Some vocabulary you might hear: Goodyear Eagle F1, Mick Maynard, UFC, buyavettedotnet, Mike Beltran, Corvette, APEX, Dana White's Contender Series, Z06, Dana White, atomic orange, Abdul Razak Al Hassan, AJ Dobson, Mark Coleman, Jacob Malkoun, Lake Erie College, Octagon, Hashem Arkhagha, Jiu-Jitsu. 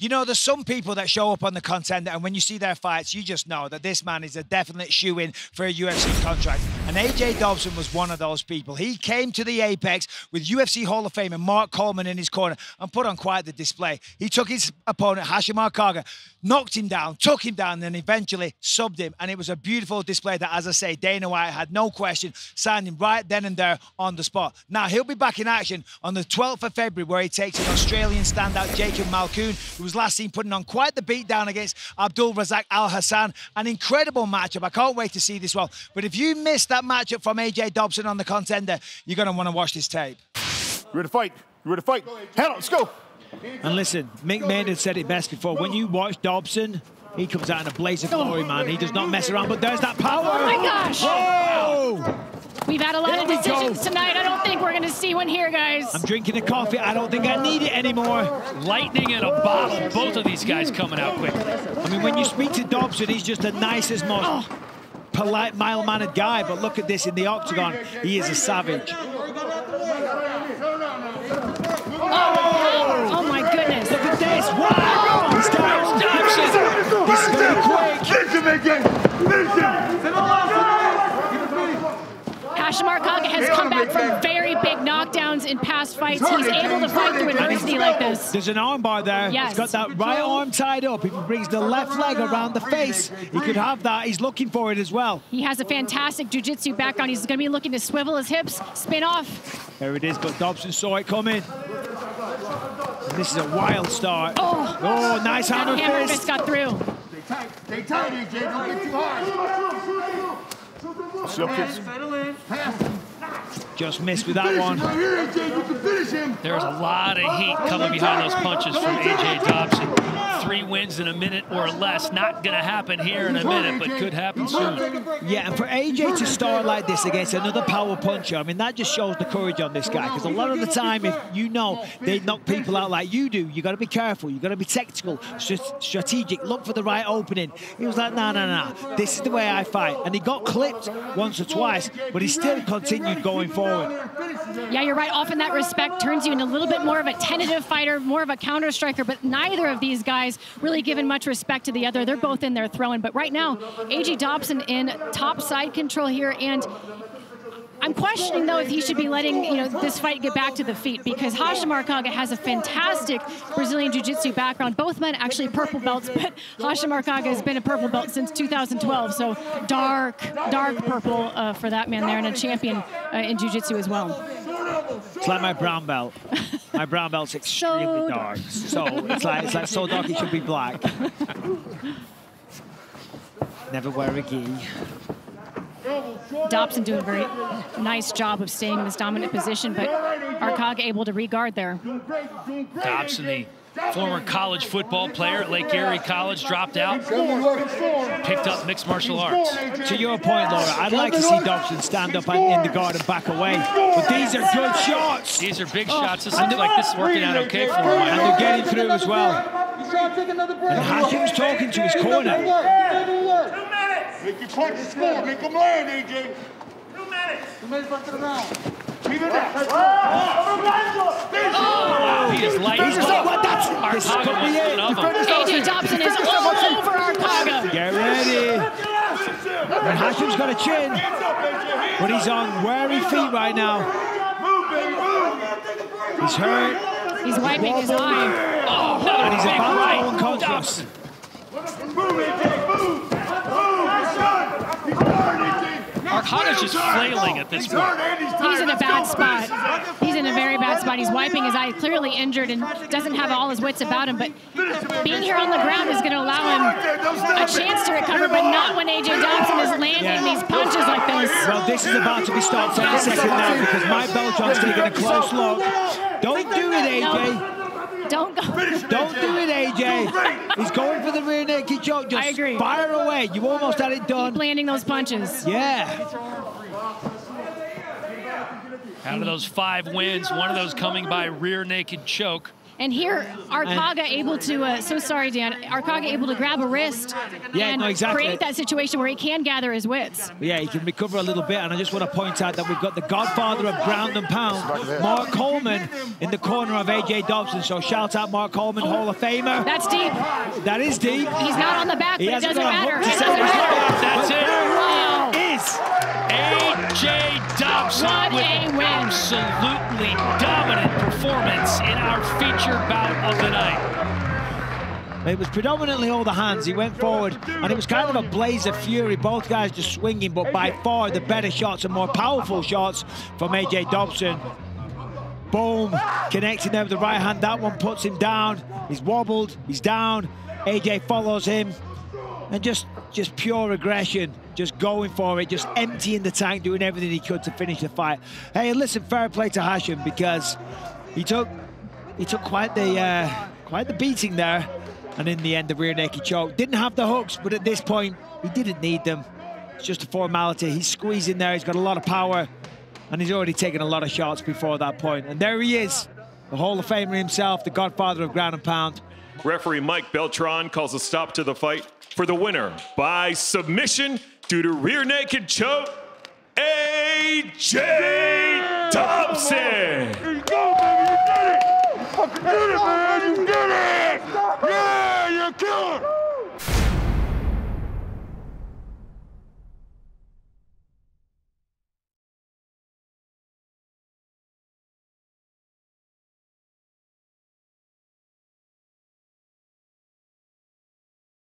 You know, there's some people that show up on the contender, and when you see their fights, you just know that this man is a definite shoe-in for a UFC contract. And AJ Dobson was one of those people. He came to the Apex with UFC Hall of Famer Mark Coleman in his corner and put on quite the display. He took his opponent, Hashem Arkhagha, knocked him down, took him down, and eventually subbed him. And it was a beautiful display that, as I say, Dana White had no question, signed him right then and there on the spot. Now, he'll be back in action on the 12th of February, where he takes an Australian standout, Jacob Malkoun, who was last seen putting on quite the beatdown against Abdul Razak Al Hassan. An incredible matchup. I can't wait to see this one. But if you missed that matchup from AJ Dobson on the contender, you're going to want to watch this tape. You're ready to fight. You're ready to fight. Head on, let's go. And listen, Mick Maynard said it best before. When you watch Dobson, he comes out in a blaze of glory, man. He does not mess around, but there's that power. Oh, my gosh. Whoa. We've had a lot of decisions tonight. I don't think we're going to see one here, guys. I'm drinking a coffee. I don't think I need it anymore. Lightning in a bottle. Both of these guys coming out quickly. I mean, when you speak to Dobson, he's just the nicest, most polite, mild-mannered guy. But look at this in the octagon. He is a savage. Oh, my goodness. Look at this. Wow! He starts Dobson. This is going quick. Hashem Arkhagha has come back from very big knockdowns in past fights. He's able to fight through adversity like this. There's an armbar there. Yes. He's got that right arm tied up. He brings the left leg around the face. He could have that. He's looking for it as well. He has a fantastic jiu-jitsu background. He's going to be looking to swivel his hips, spin off. There it is, but Dobson saw it coming. This is a wild start. Oh nice hammer fist. Got through. Stay tight, AJ. Don't get too hard. Just missed with that one. There's a lot of heat coming behind those punches from AJ Dobson. 3 wins in a minute or less. Not going to happen here in a minute, but could happen soon. Yeah, and for AJ to start like this against another power puncher, I mean, that just shows the courage on this guy. Because a lot of the time, if you know they knock people out like you do, you got to be careful. You got to be tactical, strategic. Look for the right opening. He was like, no, no, no. This is the way I fight. And he got clipped once or twice, but he still continued going forward. Yeah, you're right. Often that respect turns you into a little bit more of a tentative fighter, more of a counter striker. But neither of these guys really giving much respect to the other. They're both in there throwing. But right now, AJ Dobson in top side control here, and I'm questioning, though, if he should be letting this fight get back to the feet, because Hashem Arkhagha has a fantastic Brazilian Jiu-Jitsu background. Both men actually purple belts, but Hashem Arkhagha has been a purple belt since 2012, so dark purple for that man there, and a champion in Jiu-Jitsu as well. It's like my brown belt. My brown belt's extremely dark. So it's like so dark it should be black. Never wear a gi. Dobson doing a very nice job of staying in this dominant position, but Arkhagha able to re-guard there. Dobson, the former college football player at Lake Erie College, dropped out, picked up mixed martial arts. To your point, Laura, I'd like to see Dobson stand up and in the guard and back away, but these are good shots. These are big shots. This looks like this is working out okay for him. And they're getting through as well. And Hashim's talking to his corner. Make your punches score. Make them learn, AJ. 2 minutes. 2 minutes left in the round. Keep it down. Oh, he is light. AJ Dobson is all over Arkhagha. Get ready. And Hashim's got a chin, but he's on wary feet right now. He's hurt. He's wiping his eye. Oh, no, and he's about to go unconscious. Move, AJ, move. Arkhagha's just flailing at this point. He's in a bad spot. He's in a very bad spot. He's wiping his eye, clearly injured and doesn't have all his wits about him, but being here on the ground is going to allow him a chance to recover, but not when AJ Dobson is landing these punches like this. Well, this is about to be stopped any second now, because Mike Beltran's taking a close look. Don't do it, AJ. Don't do it, AJ. He's going for the rear naked choke. Just fire away. You almost had it done. Keep landing those punches. Yeah. Out of those 5 wins, one of those coming by rear naked choke. And here, Arkhagha able to, so sorry, Dan, Arkhagha able to grab a wrist and create that situation where he can gather his wits. Yeah, he can recover a little bit, and I just want to point out that we've got the godfather of ground and pound, Mark Coleman, in the corner of A.J. Dobson. So shout out Mark Coleman, Hall of Famer. That's deep. That is deep. He's not on the back, but it doesn't matter. That's it. Wow. A.J. Dobson with an absolutely dominant performance in our feature bout of the night. It was predominantly all the hands. He went forward, and it was kind of a blaze of fury. Both guys just swinging, but by far the better shots and more powerful shots from A.J. Dobson. Boom, connecting there with the right hand. That one puts him down. He's wobbled, he's down. A.J. follows him. And just pure aggression, just going for it, just emptying the tank, doing everything he could to finish the fight. Hey, listen, fair play to Hashem, because he took quite the beating there, and in the end, the rear naked choke. Didn't have the hooks, but at this point, he didn't need them. It's just a formality. He's squeezing there, he's got a lot of power, and he's already taken a lot of shots before that point. And there he is, the Hall of Famer himself, the godfather of ground and pound. Referee Mike Beltran calls a stop to the fight for the winner by submission due to rear naked choke, A.J. Dobson. Here you go, baby, you did it! You did it, man, you did it! Yeah, you're a killer!